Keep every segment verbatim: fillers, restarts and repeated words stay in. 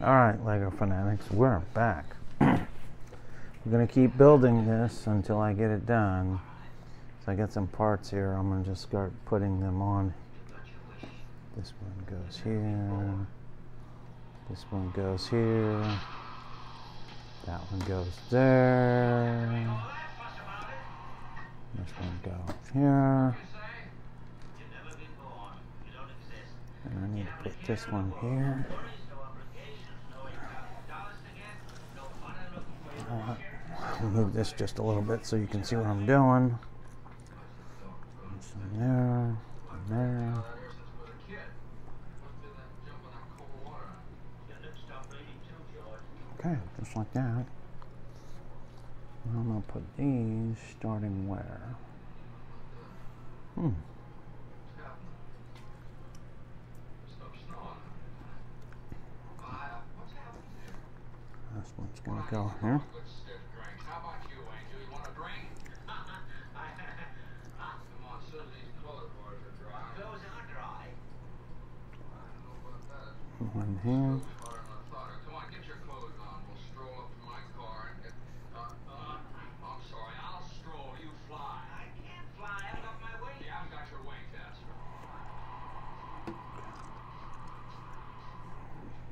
Alright, LEGO Fanatics, we're back. I'm going to keep building this until I get it done. So I got some parts here. I'm going to just start putting them on. This one goes here. This one goes here. That one goes there. This one goes here. And I need to put this one here. I'll move this just a little bit so you can see what I'm doing. Some there, some there. Okay, just like that. I'm gonna put these starting where? Hmm. This one's gonna go here. One here.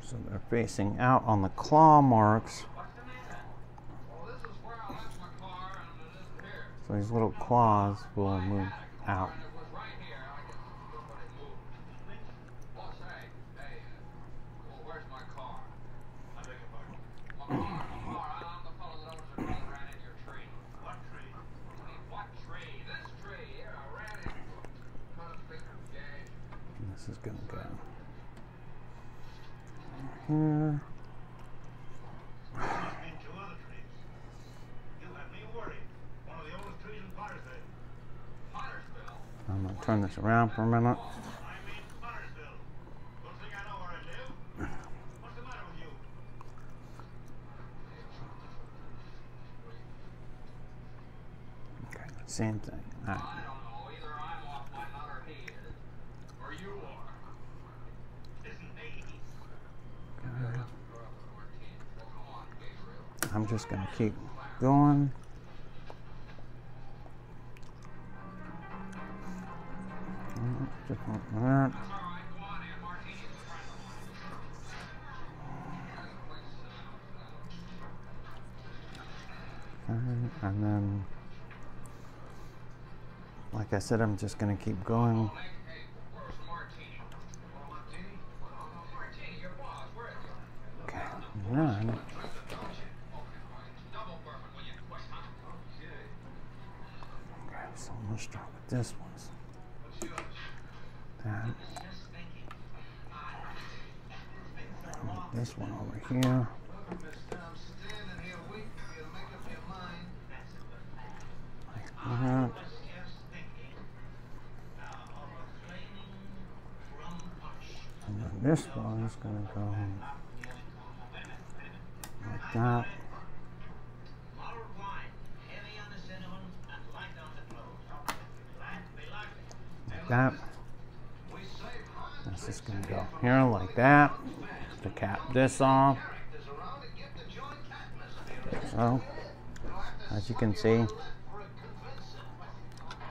So they're facing out on the claw marks. So these little claws will move out. This is going to go here. I'm going to turn this around for a minute. Okay, same thing. All right. I'm just gonna keep going. Just like that. And then, like I said, I'm just gonna keep going. Okay, and then. So I'm going to start with this one. That. And this one over here. Like that. And then this one is going to go like that. That. This is going to go here like that to cap this off. So, as you can see,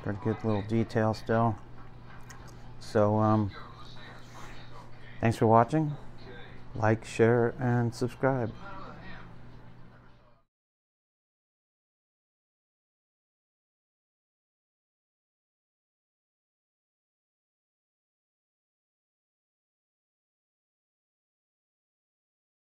pretty good little detail still. So, um, thanks for watching. Like, share, and subscribe.